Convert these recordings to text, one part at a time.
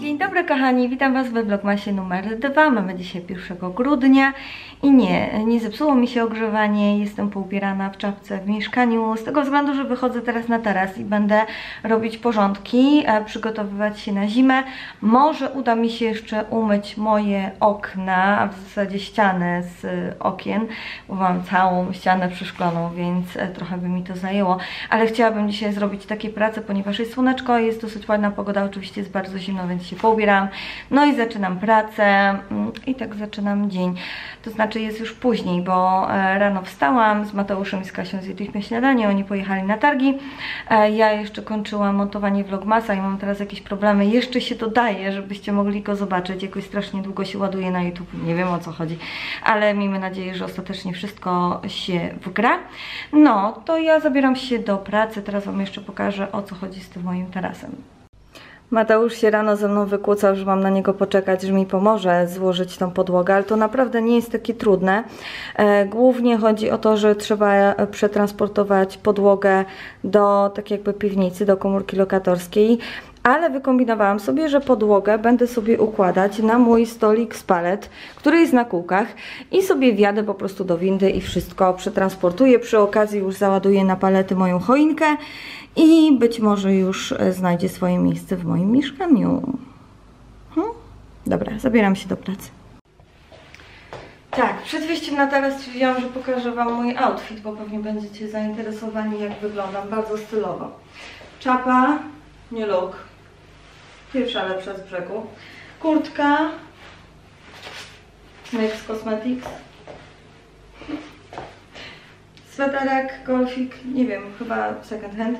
Dzień dobry kochani, witam Was we vlogmasie numer 2. Mamy dzisiaj 1 grudnia i nie zepsuło mi się ogrzewanie, jestem poubierana w czapce w mieszkaniu z tego względu, że wychodzę teraz na taras i będę robić porządki, przygotowywać się na zimę. Może uda mi się jeszcze umyć moje okna, a w zasadzie ścianę z okien, bo mam całą ścianę przeszkloną, więc trochę by mi to zajęło, ale chciałabym dzisiaj zrobić takie prace, ponieważ jest słoneczko, jest dosyć ładna pogoda, oczywiście jest bardzo zimno, więc się poubieram, no i zaczynam pracę i tak zaczynam dzień. To znaczy jest już później, bo rano wstałam, z Mateuszem i z Kasią zjedliśmy śniadanie, oni pojechali na targi, ja jeszcze kończyłam montowanie vlogmasa i mam teraz jakieś problemy, jeszcze się dodaje, żebyście mogli go zobaczyć, jakoś strasznie długo się ładuje na YouTube, nie wiem o co chodzi, ale miejmy nadzieję, że ostatecznie wszystko się wgra. No, to ja zabieram się do pracy, teraz Wam jeszcze pokażę, o co chodzi z tym moim tarasem. Mateusz się rano ze mną wykłócał, że mam na niego poczekać, że mi pomoże złożyć tą podłogę, ale to naprawdę nie jest takie trudne. Głównie chodzi o to, że trzeba przetransportować podłogę do tak jakby piwnicy, do komórki lokatorskiej. Ale wykombinowałam sobie, że podłogę będę sobie układać na mój stolik z palet, który jest na kółkach i sobie wjadę po prostu do windy i wszystko przetransportuję. Przy okazji już załaduję na palety moją choinkę i być może już znajdzie swoje miejsce w moim mieszkaniu. Dobra, zabieram się do pracy. Tak, przed wyjściem na taras stwierdziłam, że pokażę Wam mój outfit, bo pewnie będziecie zainteresowani, jak wyglądam. Bardzo stylowo. Czapa, nie look. Pierwsza lepsza z brzegu. Kurtka Mix Cosmetics. Sweterek, golfik, nie wiem, chyba second hand.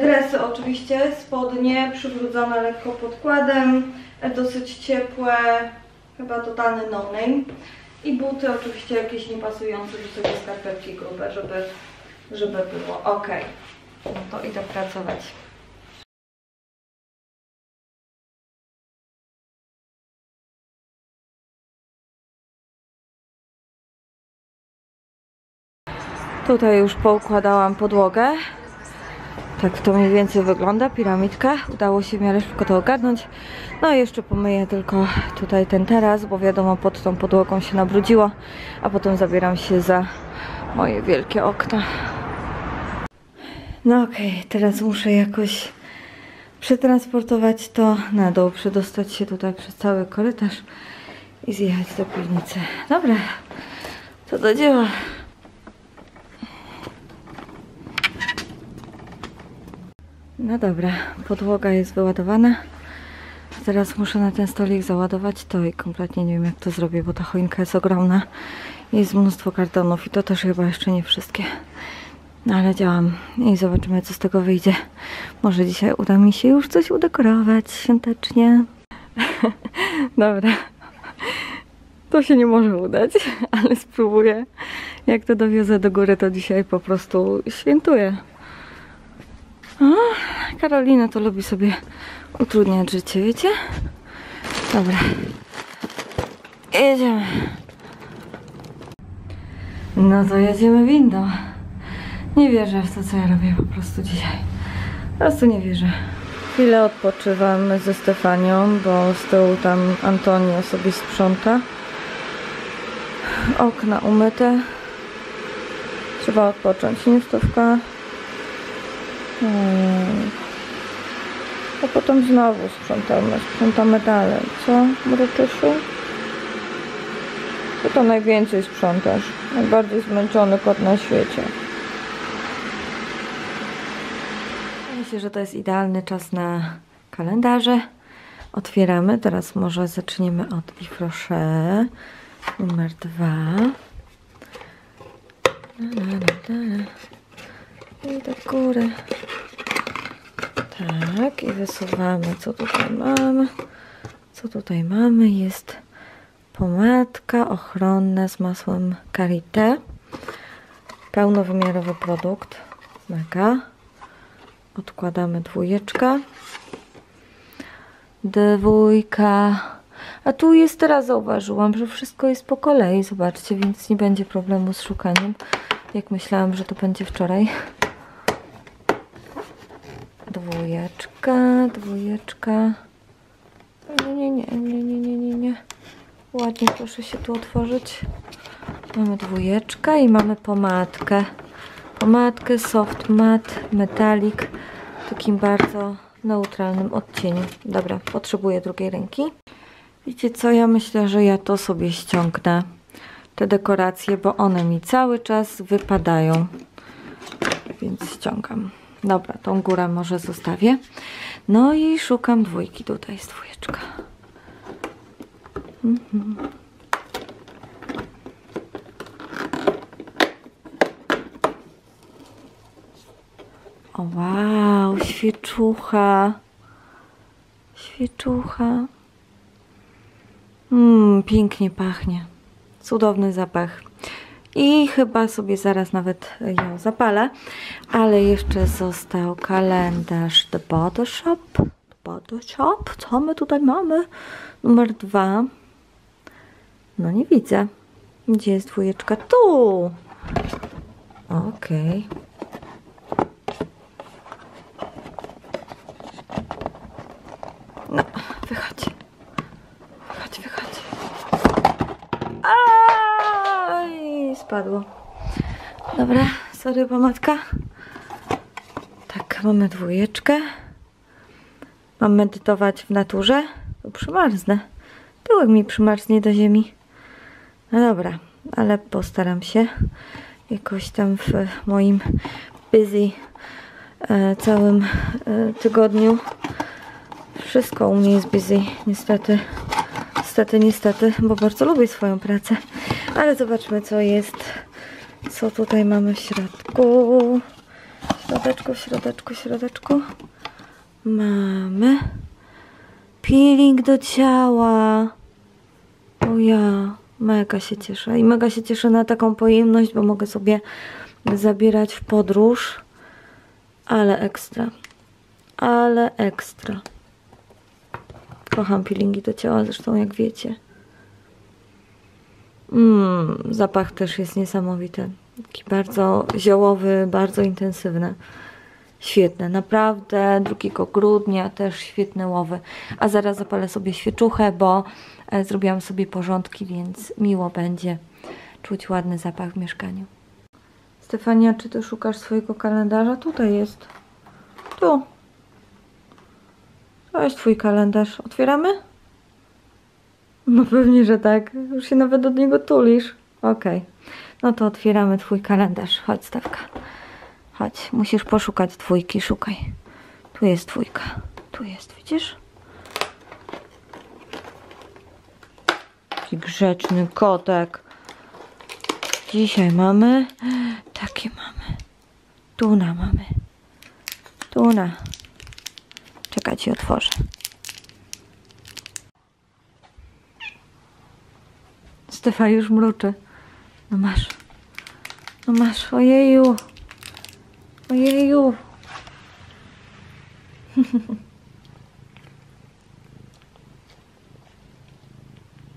Dresy oczywiście, spodnie przywrócone lekko podkładem, dosyć ciepłe, chyba totalny no name. I buty oczywiście jakieś niepasujące, do tego skarpetki grube, żeby było ok. No to idę pracować. Tutaj już poukładałam podłogę, tak to mniej więcej wygląda, piramidka, udało się w miarę szybko to ogarnąć. No i jeszcze pomyję tylko tutaj ten taras, bo wiadomo pod tą podłogą się nabrudziło, a potem zabieram się za moje wielkie okna. No okej, teraz muszę jakoś przetransportować to na dół, przedostać się tutaj przez cały korytarz i zjechać do piwnicy. Dobra, to do dzieła. No dobra, podłoga jest wyładowana. Teraz muszę na ten stolik załadować to i kompletnie nie wiem, jak to zrobię, bo ta choinka jest ogromna. Jest mnóstwo kartonów i to też chyba jeszcze nie wszystkie. No ale działam i zobaczymy, co z tego wyjdzie. Może dzisiaj uda mi się już coś udekorować świątecznie. Dobra, to się nie może udać, ale spróbuję. Jak to dowiozę do góry, to dzisiaj po prostu świętuję. O, Karolina to lubi sobie utrudniać życie, wiecie? Dobra, jedziemy. No to jedziemy windą. Nie wierzę w to, co ja robię po prostu dzisiaj. Po prostu nie wierzę. Chwilę odpoczywam ze Stefanią, bo z tyłu tam Antonio sobie sprząta. Okna umyte. Trzeba odpocząć, nie wstawka. A potem znowu sprzątamy dalej, co mruczyszu? Co to najwięcej sprzątasz? Najbardziej zmęczony kot na świecie. Myślę, że to jest idealny czas na kalendarze. Otwieramy, teraz może zaczniemy od Yves Rocher numer 2. I do góry. Tak, i wysuwamy, co tutaj mamy. Co tutaj mamy? Jest pomadka ochronna z masłem karité. Pełnowymiarowy produkt. Mega. Odkładamy dwójeczkę. Dwójka. A tu jest, teraz zauważyłam, że wszystko jest po kolei. Zobaczcie, więc nie będzie problemu z szukaniem. Jak myślałam, że to będzie wczoraj. dwójeczka. Nie. Ładnie, proszę się tu otworzyć. Mamy dwójeczkę i mamy pomadkę. Pomadkę Soft Matte Metallic w takim bardzo neutralnym odcieniu. Dobra, potrzebuję drugiej ręki. Wiecie co, ja myślę, że ja to sobie ściągnę. Te dekoracje, bo one mi cały czas wypadają. Więc ściągam. Dobra, tą górę może zostawię. No i szukam dwójki, tutaj jest dwójeczka. O, wow, świeczucha. Pięknie pachnie. Cudowny zapach. I chyba sobie zaraz nawet ją zapalę. Ale jeszcze został kalendarz The Body Shop. Co my tutaj mamy? Numer 2. No nie widzę. Gdzie jest dwójeczka? Tu! Okej. No, wychodź. Aj, spadło. Dobra, sorry, pomadka. Tak, mamy dwójeczkę. Mam medytować w naturze. To przymarznę. Tyłek mi przymarznie do ziemi. No dobra, ale postaram się jakoś tam w moim busy całym tygodniu. Wszystko u mnie jest busy, niestety, bo bardzo lubię swoją pracę. Ale zobaczmy, co jest, co tutaj mamy w środku. W środeczku mamy peeling do ciała. O ja, mega się cieszę. I mega się cieszę na taką pojemność, bo mogę sobie zabierać w podróż. Ale ekstra. Kocham peelingi do ciała, zresztą jak wiecie. Zapach też jest niesamowity. Taki bardzo ziołowy, bardzo intensywny. Świetne, naprawdę. 2 grudnia też świetne łowy. A zaraz zapalę sobie świeczuchę, bo zrobiłam sobie porządki, więc miło będzie czuć ładny zapach w mieszkaniu. Stefania, czy ty szukasz swojego kalendarza? Tutaj jest. Tu. To jest twój kalendarz. Otwieramy? No pewnie, że tak. Już się nawet od niego tulisz. Okej. No to otwieramy twój kalendarz. Chodź, Stefka. Chodź. Musisz poszukać dwójki. Szukaj. Tu jest dwójka. Tu jest, widzisz? Taki grzeczny kotek. Dzisiaj mamy... Takie mamy. Tuna mamy. Tuna. Czekaj, ci otworzę. Stefa już mruczy. No masz, ojeju.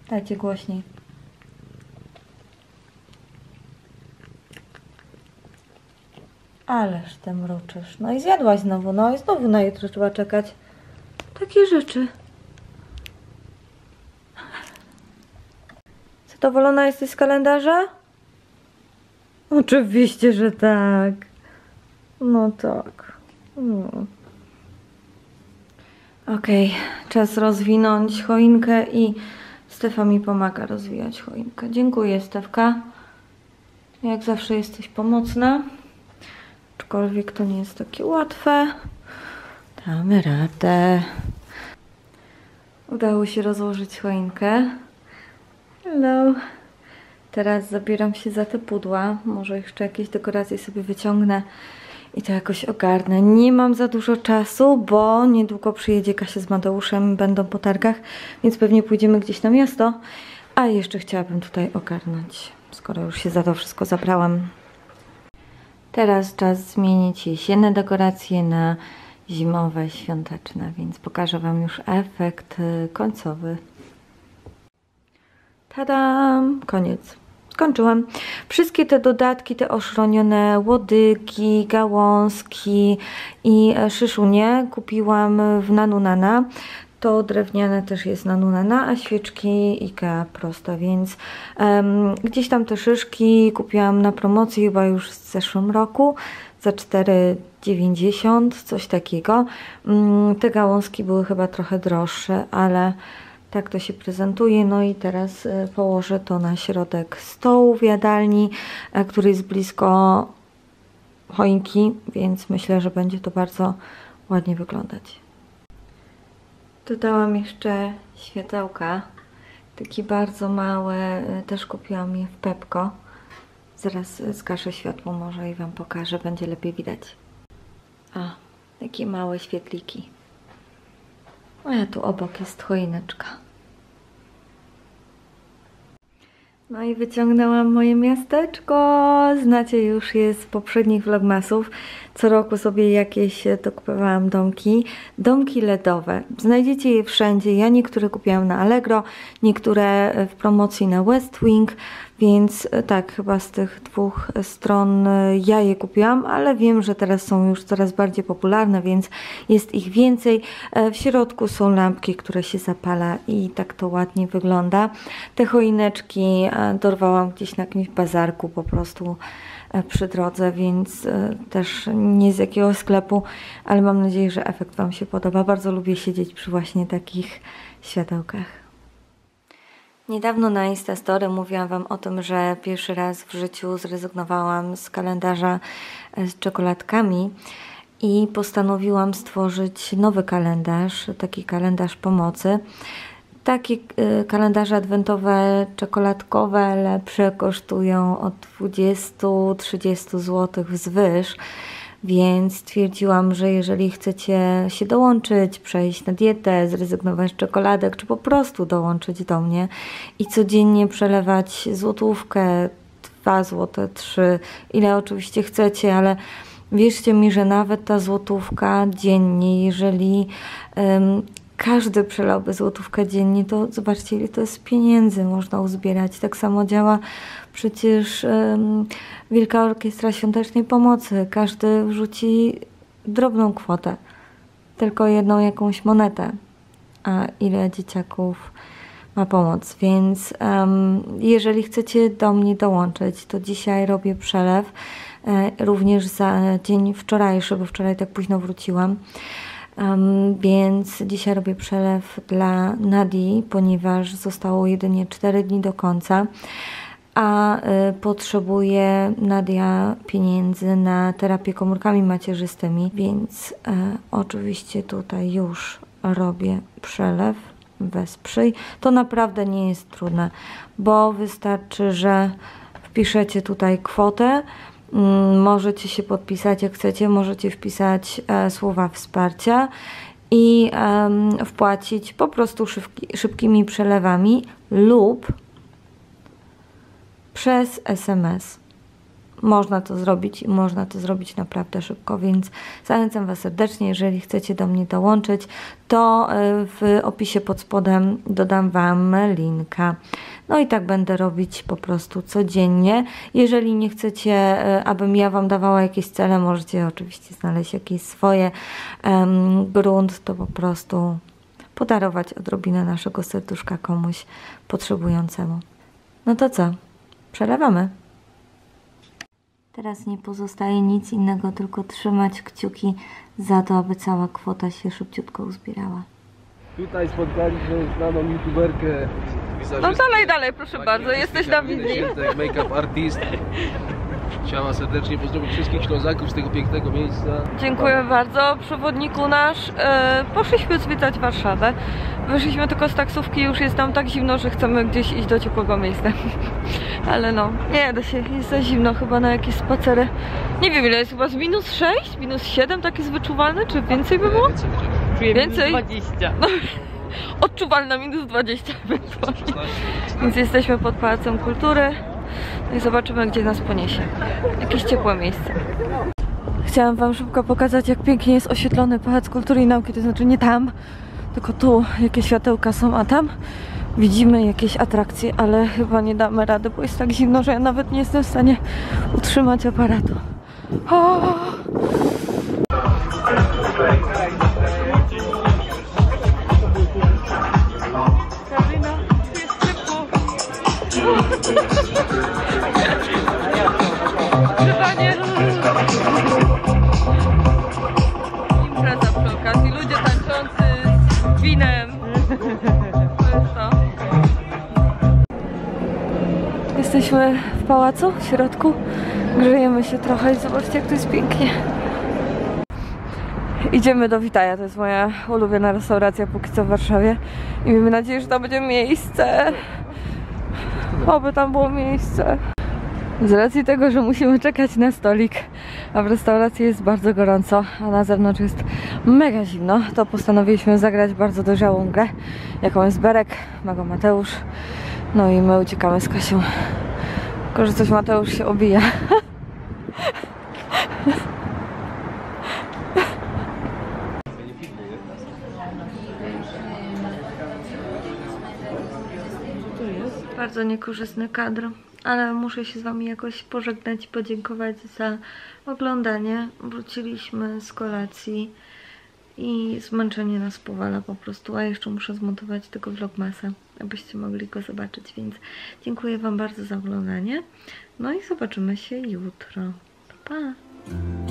Dajcie głośniej. Ależ ty mruczysz. No i zjadłaś znowu. No i znowu na jutro trzeba czekać. Takie rzeczy. Zadowolona jesteś z kalendarza? Oczywiście, że tak. No tak. Okej. Czas rozwinąć choinkę i Stefa mi pomaga rozwijać choinkę. Dziękuję, Stefka. Jak zawsze jesteś pomocna. Aczkolwiek to nie jest takie łatwe. Damy radę. Udało się rozłożyć choinkę. Hello. Teraz zabieram się za te pudła. Może jeszcze jakieś dekoracje sobie wyciągnę i to jakoś ogarnę. Nie mam za dużo czasu, bo niedługo przyjedzie Kasia z Mateuszem. Będą po targach, więc pewnie pójdziemy gdzieś na miasto. A jeszcze chciałabym tutaj ogarnąć, skoro już się za to wszystko zabrałam. Teraz czas zmienić jesienne dekoracje na zimowe, świąteczne, więc pokażę Wam już efekt końcowy. Tadam! Koniec. skończyłam. Wszystkie te dodatki, te oszronione łodygi, gałązki i szyszunie kupiłam w Nanu-Nana. To drewniane też jest Nanu-Nana, a świeczki IKEA prosta, więc gdzieś tam te szyszki kupiłam na promocji chyba już w zeszłym roku za 4,90, coś takiego. Te gałązki były chyba trochę droższe, ale tak to się prezentuje. No i teraz położę to na środek stołu w jadalni, który jest blisko choinki, więc myślę, że będzie to bardzo ładnie wyglądać. Dodałam jeszcze światełka, taki bardzo mały, też kupiłam je w Pepco. Zaraz zgaszę światło może i Wam pokażę, będzie lepiej widać. A, takie małe świetliki. A tu obok jest choineczka. No i wyciągnęłam moje miasteczko. Znacie już je z poprzednich vlogmasów. Co roku sobie jakieś dokupowałam domki. Domki LEDowe. Znajdziecie je wszędzie. Ja niektóre kupiłam na Allegro, niektóre w promocji na Westwing. Więc tak, chyba z tych dwóch stron ja je kupiłam, ale wiem, że teraz są już coraz bardziej popularne, więc jest ich więcej. W środku są lampki, które się zapala i tak to ładnie wygląda. Te choineczki dorwałam gdzieś na jakimś bazarku po prostu przy drodze, więc też nie z jakiegoś sklepu, ale mam nadzieję, że efekt Wam się podoba. Bardzo lubię siedzieć przy właśnie takich światełkach. Niedawno na Instastory mówiłam Wam o tym, że pierwszy raz w życiu zrezygnowałam z kalendarza z czekoladkami i postanowiłam stworzyć nowy kalendarz, taki kalendarz pomocy. Takie kalendarze adwentowe, czekoladkowe, lepsze kosztują od 20-30 zł wzwyż. Więc stwierdziłam, że jeżeli chcecie się dołączyć, przejść na dietę, zrezygnować z czekoladek, czy po prostu dołączyć do mnie i codziennie przelewać złotówkę, 2 zł, 3, ile oczywiście chcecie, ale wierzcie mi, że nawet ta złotówka dziennie, jeżeli każdy przelałby złotówkę dziennie, to zobaczcie, ile to jest pieniędzy można uzbierać. Tak samo działa przecież Wielka Orkiestra Świątecznej Pomocy. Każdy wrzuci drobną kwotę, tylko jedną jakąś monetę, a ile dzieciaków ma pomoc. Więc jeżeli chcecie do mnie dołączyć, to dzisiaj robię przelew, również za dzień wczorajszy, bo wczoraj tak późno wróciłam. Więc dzisiaj robię przelew dla Nadii, ponieważ zostało jedynie 4 dni do końca, a potrzebuje Nadia pieniędzy na terapię komórkami macierzystymi, więc oczywiście tutaj już robię przelew, wesprzyj. To naprawdę nie jest trudne, bo wystarczy, że wpiszecie tutaj kwotę. Możecie się podpisać jak chcecie, możecie wpisać słowa wsparcia i wpłacić po prostu szybkimi przelewami lub przez SMS. Można to zrobić i można to zrobić naprawdę szybko, więc zachęcam Was serdecznie. Jeżeli chcecie do mnie dołączyć, to w opisie pod spodem dodam Wam linka. No i tak będę robić po prostu codziennie. Jeżeli nie chcecie, abym ja Wam dawała jakieś cele, możecie oczywiście znaleźć jakieś swoje. Grunt to po prostu podarować odrobinę naszego serduszka komuś potrzebującemu. No to co? Przelewamy. Teraz nie pozostaje nic innego, tylko trzymać kciuki za to, aby cała kwota się szybciutko uzbierała. Tutaj spotkaliśmy znaną youtuberkę. No dalej, proszę bardzo, jesteś na widzi. Make-up artist. Chciałam serdecznie pozdrowić wszystkich Ślązaków z tego pięknego miejsca. Dziękuję bardzo, przewodniku nasz. Poszliśmy zwiedzać Warszawę. Wyszliśmy tylko z taksówki, już jest tam tak zimno, że chcemy gdzieś iść do ciepłego miejsca. Ale no, nie da się, jest za zimno, chyba na jakieś spacery. Nie wiem ile jest, chyba z -6, -7, tak jest wyczuwalne, czy więcej by było? Więcej? -20. No. Odczuwalna -20 ewentualnie. Więc jesteśmy pod Pałacem Kultury. No i zobaczymy, gdzie nas poniesie. Jakieś ciepłe miejsce. Chciałam Wam szybko pokazać, jak pięknie jest oświetlony Pałac Kultury i Nauki. To znaczy nie tam, tylko tu, jakie światełka są, a tam widzimy jakieś atrakcje, ale chyba nie damy rady, bo jest tak zimno, że ja nawet nie jestem w stanie utrzymać aparatu. O! Impreza przy okazji, ludzie tańczący z winem. To jest to. Jesteśmy w pałacu, w środku. Grzejemy się trochę i zobaczcie, jak tu jest pięknie. Idziemy do Witaja, to jest moja ulubiona restauracja póki co w Warszawie. I miejmy nadzieję, że tam będzie miejsce. Oby tam było miejsce. Z racji tego, że musimy czekać na stolik, a w restauracji jest bardzo gorąco, a na zewnątrz jest mega zimno, to postanowiliśmy zagrać bardzo dojrzałą grę, jaką jest Berek, ma go Mateusz, no i my uciekamy z Kasią. Tylko, że coś Mateusz się obija. Bardzo niekorzystny kadr. Ale muszę się z wami jakoś pożegnać i podziękować za oglądanie. Wróciliśmy z kolacji i zmęczenie nas powala po prostu, a jeszcze muszę zmontować tego vlogmasa, abyście mogli go zobaczyć, więc dziękuję wam bardzo za oglądanie. No i zobaczymy się jutro. Pa, pa!